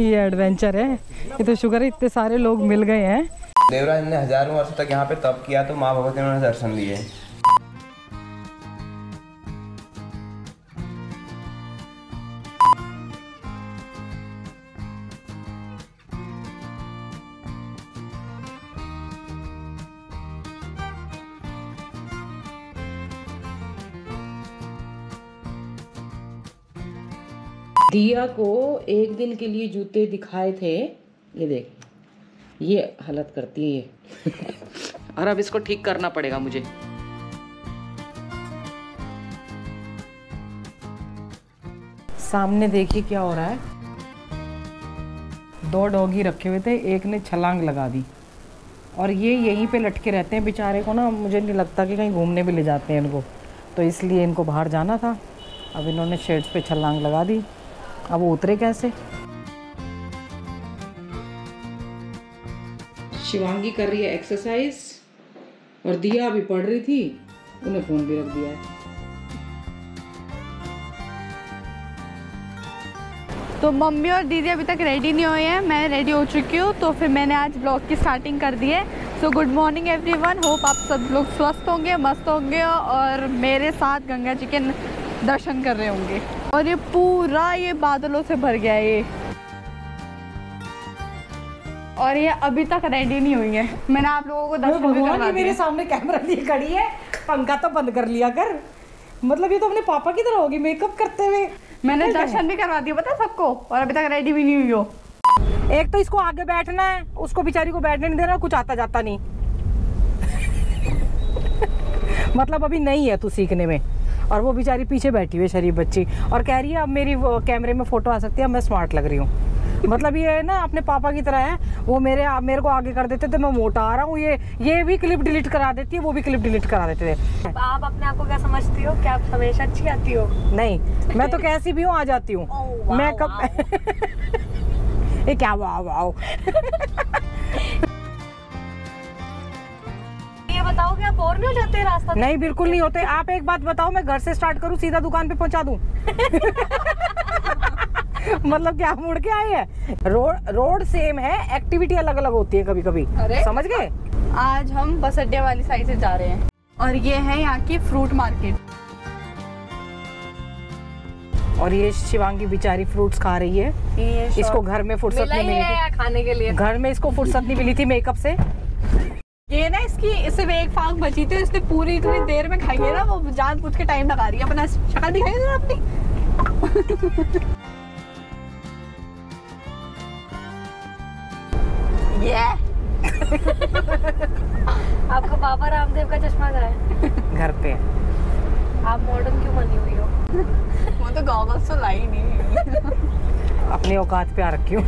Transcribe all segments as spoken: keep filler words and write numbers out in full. ये एडवेंचर है। ये तो शुक्र है इतने सारे लोग मिल गए हैं। देवराज ने हजारों वर्ष तक यहाँ पे तप किया तो माँ भगवती ने दर्शन दिए। दिया को एक दिन के लिए जूते दिखाए थे, ये देख ये हालत करती है और अब इसको ठीक करना पड़ेगा मुझे। सामने देखिए क्या हो रहा है। दो डॉगी रखे हुए थे, एक ने छलांग लगा दी और ये यहीं पे लटके रहते हैं बेचारे को ना। मुझे नहीं लगता कि कहीं घूमने भी ले जाते हैं इनको, तो इसलिए इनको बाहर जाना था। अब इन्होंने शेड्स पे छलांग लगा दी, अब वो उतरे कैसे। शिवांगी कर रही है एक्सरसाइज और दिया भी पढ़ रही थी, उन्हें फोन भी रख दिया है। तो मम्मी और दीदी अभी तक रेडी नहीं हुए हैं, मैं रेडी हो चुकी हूँ। तो फिर मैंने आज ब्लॉग की स्टार्टिंग कर दी है। So good morning everyone, hope आप सब लोग स्वस्थ होंगे, मस्त होंगे और मेरे साथ गंगा जी के दर्शन कर रहे होंगे। और ये पूरा ये बादलों से भर गया है ये, और ये अभी तक रेडी नहीं हुई है। मैंने आप लोगों को दर्शन भी करवा दिए। मेरे सामने कैमरा लिए खड़ी है, पंखा तो बंद कर लिया कर, मतलब ये तो अपने पापा की तरह होगी मेकअप करते हुए। मैंने दर्शन भी करवा दिया पता सबको, और अभी तक रेडी भी नहीं हुई हो। एक तो इसको आगे बैठना है, उसको बेचारी को बैठने नहीं दे रहा, कुछ आता जाता नहीं मतलब अभी नहीं है तू सीखने में। और वो बेचारी पीछे बैठी हुई शरीफ बच्ची और कह रही है अब मेरी कैमरे में फ़ोटो आ सकती है, अब मैं स्मार्ट लग रही हूँ मतलब ये है ना अपने पापा की तरह है वो। मेरे मेरे को आगे कर देते थे, मैं मोटा आ रहा हूँ, ये ये भी क्लिप डिलीट करा देती है, वो भी क्लिप डिलीट करा देते थे। आप अपने आप को क्या समझती हो, क्या आप हमेशा अच्छी आती हो? नहीं, मैं तो कैसी भी हूँ आ जाती हूँ मैं कब ये क्या वाह वाह बताओ कि आप और नहीं हो जाते रास्ता? नहीं बिल्कुल नहीं होते। आप एक बात बताओ, मैं घर से स्टार्ट करूं सीधा दुकान पे पहुंचा दूं मतलब क्या मुड़ के आए हैं? रोड रोड सेम है, एक्टिविटी अलग अलग होती है कभी कभी, समझ गए। आज हम बस अड्डे वाली साइड से जा रहे हैं और ये है यहाँ की फ्रूट मार्केट। और ये शिवांगी बेचारी फ्रूट्स खा रही है, इसको घर में फुर्सत नहीं मिली खाने के लिए। घर में इसको फुर्सत नहीं मिली थी मेकअप से। ये ना इसकी सिर्फ एक फांक बची थी, इसने पूरी इतनी देर में खाई है ना, वो जानबूझ के टाइम लगा रही है। अपना शक्ल दिखाई ना अपनी ये आपका बाबा रामदेव का चश्मा कहाँ है? घर पे। आप मॉडर्न क्यों बनी हुई हो? वो तो गॉगल्स तो लाई नहीं अपनी औकात पे आ रखी हूँ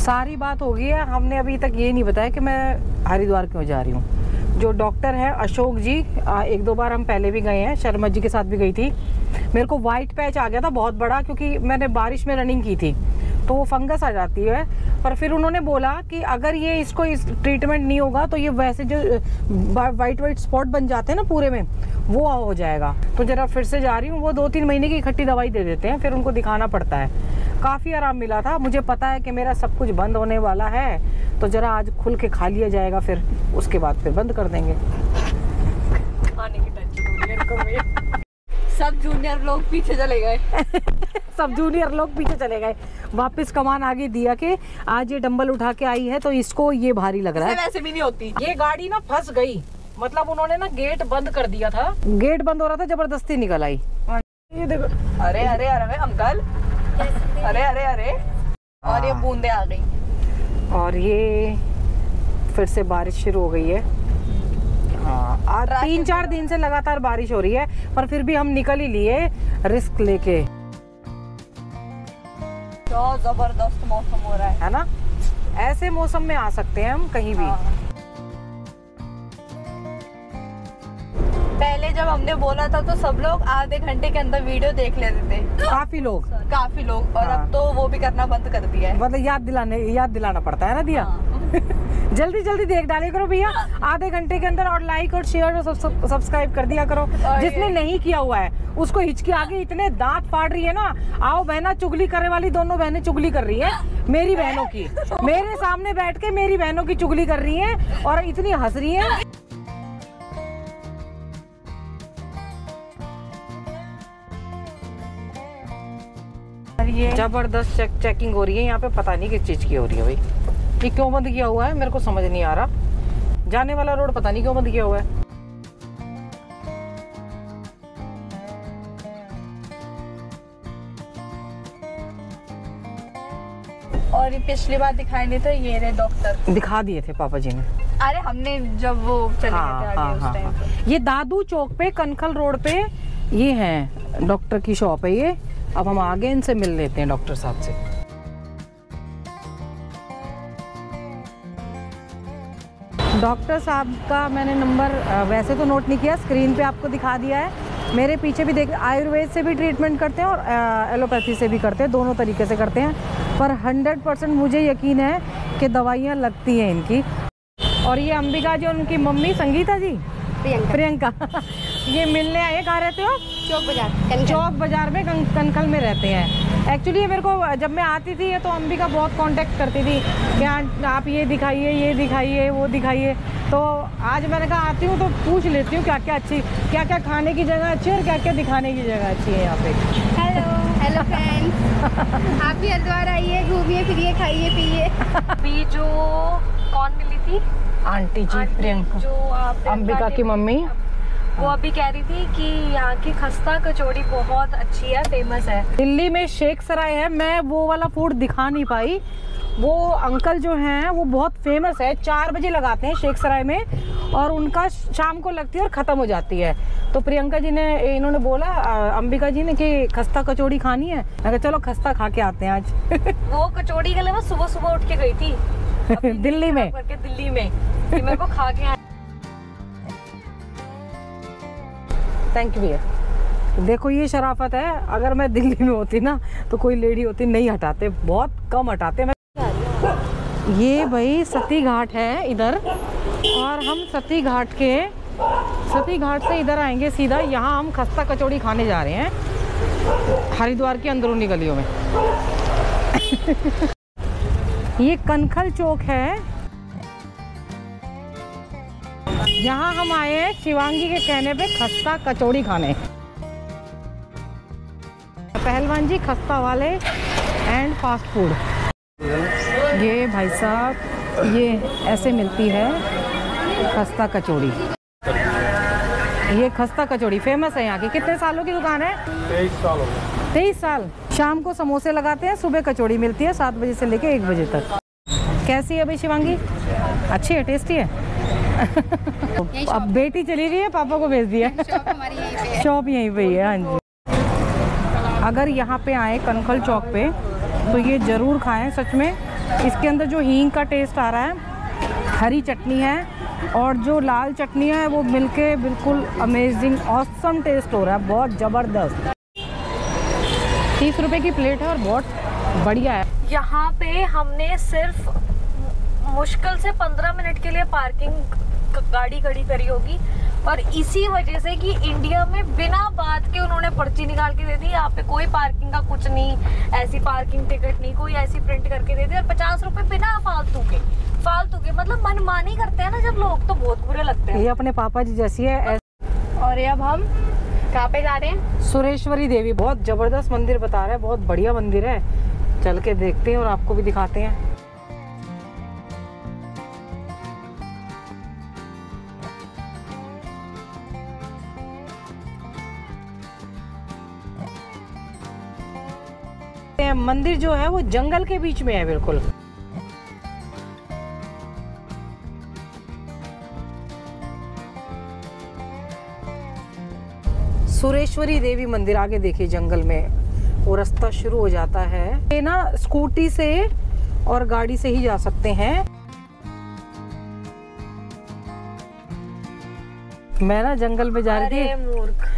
सारी बात हो गई है। हमने अभी तक ये नहीं बताया कि मैं हरिद्वार क्यों जा रही हूँ। जो डॉक्टर है अशोक जी, एक दो बार हम पहले भी गए हैं, शर्मा जी के साथ भी गई थी। मेरे को वाइट पैच आ गया था बहुत बड़ा, क्योंकि मैंने बारिश में रनिंग की थी तो वो फंगस आ जाती है। पर फिर उन्होंने बोला कि अगर ये इसको इस ट्रीटमेंट नहीं होगा तो ये वैसे जो वाइट वाइट स्पॉट बन जाते हैं ना पूरे में, वो हो जाएगा। तो जरा फिर से जा रही हूँ। वो दो तीन महीने की इकट्ठी दवाई दे देते हैं, फिर उनको दिखाना पड़ता है। काफ़ी आराम मिला था। मुझे पता है कि मेरा सब कुछ बंद होने वाला है, तो ज़रा आज खुल के खा लिया जाएगा, फिर उसके बाद फिर बंद कर देंगे खाने की टेंशन सब जूनियर लोग पीछे चले गए सब जूनियर लोग पीछे चले गए। वापस कमान आगे दिया के। आज ये डंबल उठा के आई है तो इसको ये भारी लग रहा है, वैसे भी नहीं होती। ये गाड़ी ना फंस गई, मतलब उन्होंने ना गेट बंद कर दिया था, गेट बंद हो रहा था, जबरदस्ती निकल आई। ये देखो, अरे अरे अरे अंकल, अरे अरे अरे। और ये बूंदे आ गई और ये फिर से बारिश शुरू हो गई है। हाँ, आज तीन चार दिन से लगातार बारिश हो रही है, पर फिर भी हम निकल ही लिए रिस्क लेके। क्या जबरदस्त मौसम हो रहा है है ना? ऐसे मौसम में आ सकते हैं हम कहीं भी। हाँ। पहले जब हमने बोला था तो सब लोग आधे घंटे के अंदर वीडियो देख लेते थे, काफी लोग काफी लोग और हाँ। अब तो वो भी करना बंद कर दिया है, मतलब याद दिलाने याद दिलाना पड़ता है ना दिया। हाँ। जल्दी जल्दी देख डाले करो भैया आधे घंटे के अंदर, और लाइक और शेयर और सब्सक्राइब कर दिया करो जिसने नहीं किया हुआ है। उसको हिचकी आ गई, इतने दांत फाड़ रही है ना। आओ बहना, चुगली करने वाली दोनों बहनें चुगली कर रही है मेरी बहनों की, मेरे सामने बैठ के मेरी बहनों की चुगली कर रही है और इतनी हंस रही है। जबरदस्त चेक चेकिंग हो रही है यहाँ पे, पता नहीं किस चीज की हो रही है भाई। ये क्यों बंद किया हुआ है मेरे को समझ नहीं आ रहा। जाने वाला रोड पता नहीं क्यों बंद किया हुआ है। और पिछली बार दिखाए नहीं थे, ये रहे डॉक्टर दिखा दिए थे पापा जी ने। अरे हमने जब वो चले गए थे उस टाइम पे। ये दादू चौक पे कनखल रोड पे ये है डॉक्टर की शॉप है ये। अब हम आगे इनसे मिल लेते हैं डॉक्टर साहब से। डॉक्टर साहब का मैंने नंबर वैसे तो नोट नहीं किया, स्क्रीन पे आपको दिखा दिया है। मेरे पीछे भी देख, आयुर्वेद से भी ट्रीटमेंट करते हैं और एलोपैथी से भी करते हैं, दोनों तरीके से करते हैं। पर हंड्रेड परसेंट मुझे यकीन है कि दवाइयाँ लगती हैं इनकी। और ये अंबिका जी और उनकी मम्मी संगीता जी, प्रियंका, ये मिलने आए। कहाँ रहते हो? चौक बाजार। चौक बाजार में कनखल में रहते हैं। एक्चुअली मेरे को जब मैं आती थी तो अंबिका बहुत कांटेक्ट करती थी कि आप ये दिखाइए, ये दिखाइए, वो दिखाइए। तो आज मैंने कहा आती हूँ तो पूछ लेती हूँ क्या क्या अच्छी, क्या क्या खाने की जगह अच्छी है और क्या क्या दिखाने की जगह अच्छी है यहाँ पे। हेलो हेलो फ्रेंड्स, आप भी हरिद्वार आइए, घूमिए फिरिए, खाइए पिए। अभी जो कौन मिली थी आंटी जी, प्रियंका जो अंबिका की मम्मी, वो अभी कह रही थी कि यहाँ की खस्ता कचौड़ी बहुत अच्छी है, फेमस है। दिल्ली में शेखसराय है, मैं वो वाला फूड दिखा नहीं पाई। वो अंकल जो हैं वो बहुत फेमस है, चार बजे लगाते हैं शेखसराय में और उनका शाम को लगती है और ख़त्म हो जाती है। तो प्रियंका जी ने, इन्होंने बोला अंबिका जी ने कि खस्ता कचौड़ी खानी है। मैं कहा चलो खस्ता खा के आते हैं आज। वो कचौड़ी के लिए मैं सुबह सुबह उठ के गई थी दिल्ली में, दिल्ली में कि मेरे को खा के। थैंक यू भैया। देखो ये शराफत है, अगर मैं दिल्ली में होती ना तो कोई लेडी होती नहीं हटाते, बहुत कम हटाते। मैं ये भाई सती घाट है इधर, और हम सती घाट के, सती घाट से इधर आएंगे सीधा। यहाँ हम खस्ता कचौड़ी खाने जा रहे हैं हरिद्वार की अंदरूनी गलियों में। ये कनखल चौक है, यहाँ हम आए हैं शिवांगी के कहने पे खस्ता कचौड़ी खाने। पहलवान जी खस्ता वाले एंड फास्ट फूड। ये भाई साहब ये ऐसे मिलती है खस्ता कचौड़ी। ये खस्ता कचौड़ी फेमस है यहाँ की। कितने सालों की दुकान है? तेईस साल। तेईस साल। शाम को समोसे लगाते हैं, सुबह कचौड़ी मिलती है सात बजे से लेके एक बजे तक। कैसी है भाई शिवांगी? अच्छी है, टेस्टी है। अब बेटी चली रही है, पापा को भेज दिया। शॉप हमारी यहीं पे है। शॉप यहीं पे है, हाँ जी। अगर यहाँ पे आए कनखल चौक पे तो ये ज़रूर खाएं सच में। इसके अंदर जो हींग का टेस्ट आ रहा है, हरी चटनी है और जो लाल चटनी है वो मिलके बिल्कुल अमेजिंग ऑसम टेस्ट हो रहा है, बहुत ज़बरदस्त। तीस रुपये की प्लेट है और बहुत बढ़िया है। यहाँ पे हमने सिर्फ मुश्किल से पंद्रह मिनट के लिए पार्किंग गाड़ी खड़ी करी होगी, और इसी वजह से कि इंडिया में बिना बात के उन्होंने पर्ची निकाल के दे दी। यहाँ पे कोई पार्किंग का कुछ नहीं, ऐसी पार्किंग टिकट नहीं, कोई ऐसी प्रिंट करके दे दी। और पचास रुपए बिना फालतू के, फालतू के मतलब मनमानी करते हैं ना जब लोग, तो बहुत बुरे लगते हैं। ये अपने पापा जी जैसी है। और ये अब हम कहाँ पे जा रहे हैं? सुरेश्वरी देवी, बहुत जबरदस्त मंदिर बता रहे हैं, बहुत बढ़िया मंदिर है। चल के देखते हैं और आपको भी दिखाते हैं। मंदिर जो है वो जंगल के बीच में है बिल्कुल। सुरेश्वरी देवी मंदिर आगे देखिए, जंगल में वो रास्ता शुरू हो जाता है। ये ना स्कूटी से और गाड़ी से ही जा सकते हैं। मैं ना जंगल में जा रही थी, मूर्ख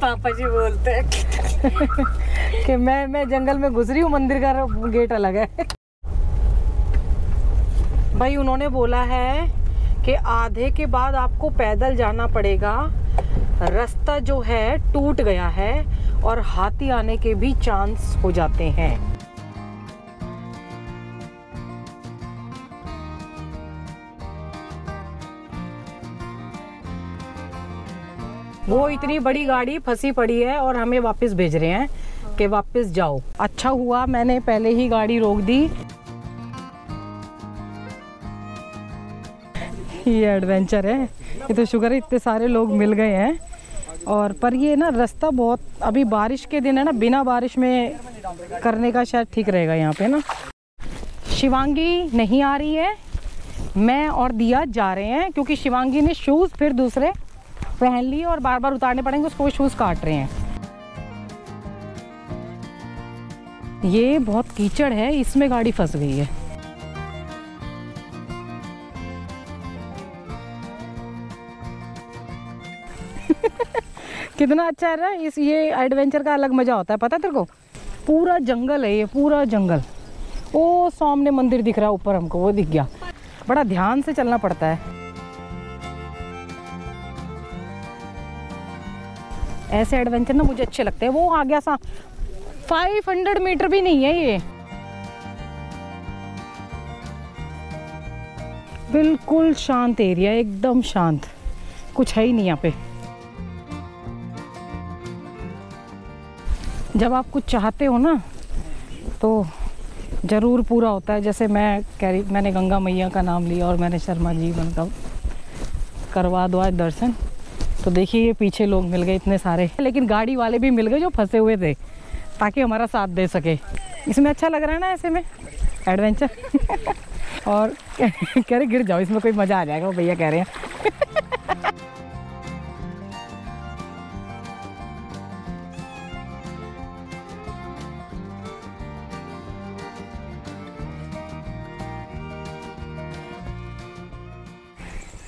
पापा जी बोलते हैं कि मैं मैं जंगल में गुजरी हूँ, मंदिर का गेट अलग है। भाई उन्होंने बोला है कि आधे के बाद आपको पैदल जाना पड़ेगा, रास्ता जो है टूट गया है और हाथी आने के भी चांस हो जाते हैं। वो इतनी बड़ी गाड़ी फंसी पड़ी है और हमें वापस भेज रहे हैं कि वापस जाओ। अच्छा हुआ मैंने पहले ही गाड़ी रोक दी। ये एडवेंचर है, ये तो शुक्र है इतने सारे लोग मिल गए हैं। और पर ये ना रास्ता बहुत, अभी बारिश के दिन है ना, बिना बारिश में करने का शायद ठीक रहेगा यहाँ पे ना। शिवांगी नहीं आ रही है, मैं और दिया जा रहे हैं क्योंकि शिवांगी ने शूज़ फिर दूसरे पहन लिए और बार बार उतारने पड़ेंगे उसको, शूज़ काट रहे हैं। ये बहुत कीचड़ है, इसमें गाड़ी फंस गई है। कितना अच्छा है ना, इस ये एडवेंचर का अलग मज़ा होता है। पता है तेरे को, पूरा जंगल है ये, पूरा जंगल। ओ सामने मंदिर दिख रहा है ऊपर, हमको वो दिख गया। बड़ा ध्यान से चलना पड़ता है। ऐसे एडवेंचर ना मुझे अच्छे लगते हैं। वो आ गया सा, पाँच सौ मीटर भी नहीं है ये, बिल्कुल शांत एरिया, एकदम शांत, कुछ है ही नहीं यहाँ पे। जब आप कुछ चाहते हो ना तो ज़रूर पूरा होता है। जैसे मैं कह रही, मैंने गंगा मैया का नाम लिया और मैंने शर्मा जी बनकर करवा दो आज दर्शन। तो देखिए ये पीछे लोग मिल गए इतने सारे, लेकिन गाड़ी वाले भी मिल गए जो फंसे हुए थे, ताकि हमारा साथ दे सके। इसमें अच्छा लग रहा है ना ऐसे में एडवेंचर। और कह रहे गिर जाओ, इसमें कोई मज़ा आ जाएगा, वो भैया कह रहे हैं।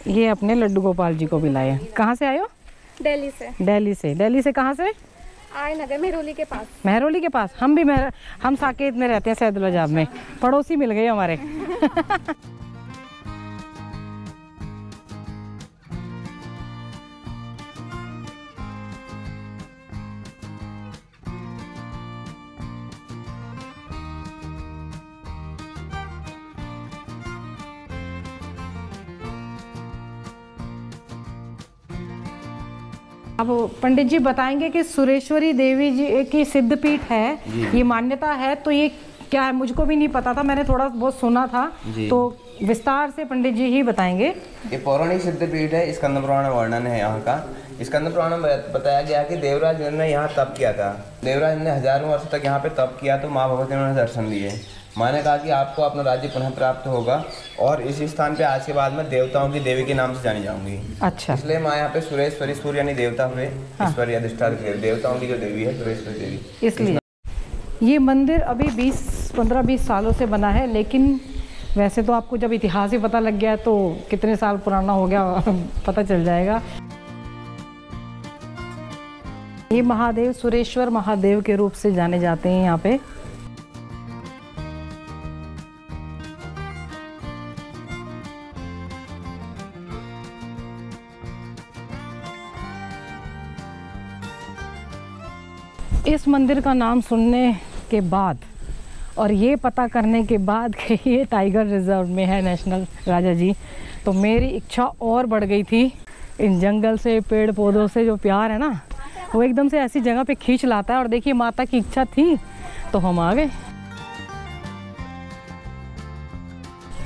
ये अपने लड्डू गोपाल जी को भी लाए हैं। कहाँ से आए हो? दिल्ली से। दिल्ली से, दिल्ली से कहाँ से आए? नगर महरौली के पास। महरौली के पास? हम भी महर हम साकेत में रहते हैं, सैदुलजाब में, पड़ोसी मिल गए हमारे। अब पंडित जी बताएंगे कि सुरेश्वरी देवी जी की सिद्धपीठ है, ये मान्यता है, तो ये क्या है? मुझको भी नहीं पता था, मैंने थोड़ा बहुत सुना था, तो विस्तार से पंडित जी ही बताएंगे। ये पौराणिक सिद्धपीठ है, स्कंद पुराण वर्णन है यहाँ का। स्कंद पुराण में बताया गया कि देवराज ने यहाँ तप किया था। देवराज ने हजारों वर्ष तक यहाँ पे तप किया, तो माँ भगवती ने दर्शन दिए। माँ ने कहा कि आपको अपना राज्य पुनः प्राप्त होगा और इस स्थान पे आज के बाद में देवताओं की देवी के नाम से जानी जाऊंगी। अच्छा, इसलिए माँ यहाँ पे सुरेश्वरी, सूर्य यानी देवता हुए, ईश्वरी अधिष्ठान देवताओं की जो देवी है सुरेश्वरी देवी, इसलिए ये मंदिर अभी बीस पंद्रह बीस सालों से बना है। लेकिन वैसे तो आपको जब इतिहास ही पता लग गया तो कितने साल पुराना हो गया पता चल जाएगा। ये महादेव सुरेश्वर महादेव के रूप से जाने जाते हैं यहाँ पे। इस मंदिर का नाम सुनने के बाद और ये पता करने के बाद कि ये टाइगर रिजर्व में है, नेशनल, राजा जी, तो मेरी इच्छा और बढ़ गई थी। इन जंगल से, पेड़ पौधों से जो प्यार है ना, वो एकदम से ऐसी जगह पे खींच लाता है। और देखिए माता की इच्छा थी तो हम आ गए।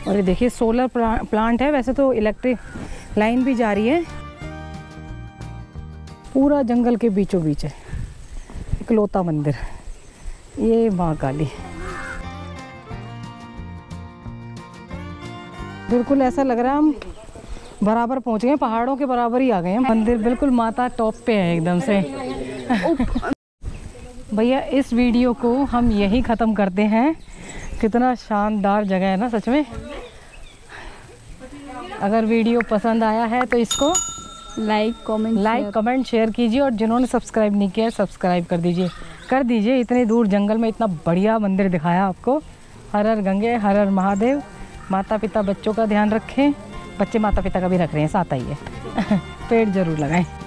और ये देखिए सोलर प्लांट है, वैसे तो इलेक्ट्रिक लाइन भी जा रही है। पूरा जंगल के बीचों बीच है इकलौता मंदिर, ये माँ काली। बिल्कुल ऐसा लग रहा है हम बराबर पहुँच गए, पहाड़ों के बराबर ही आ गए हैं। मंदिर बिल्कुल माता टॉप पे है एकदम से। भैया इस वीडियो को हम यहीं ख़त्म करते हैं। कितना शानदार जगह है ना सच में। अगर वीडियो पसंद आया है तो इसको like comment like comment share कीजिए, और जिन्होंने सब्सक्राइब नहीं किया है सब्सक्राइब कर दीजिए कर दीजिए इतने दूर जंगल में इतना बढ़िया मंदिर दिखाया आपको। हर हर गंगे, हर हर महादेव। माता पिता बच्चों का ध्यान रखें, बच्चे माता पिता का भी रख रहे हैं, साथ आइए। पेड़ जरूर लगाएं।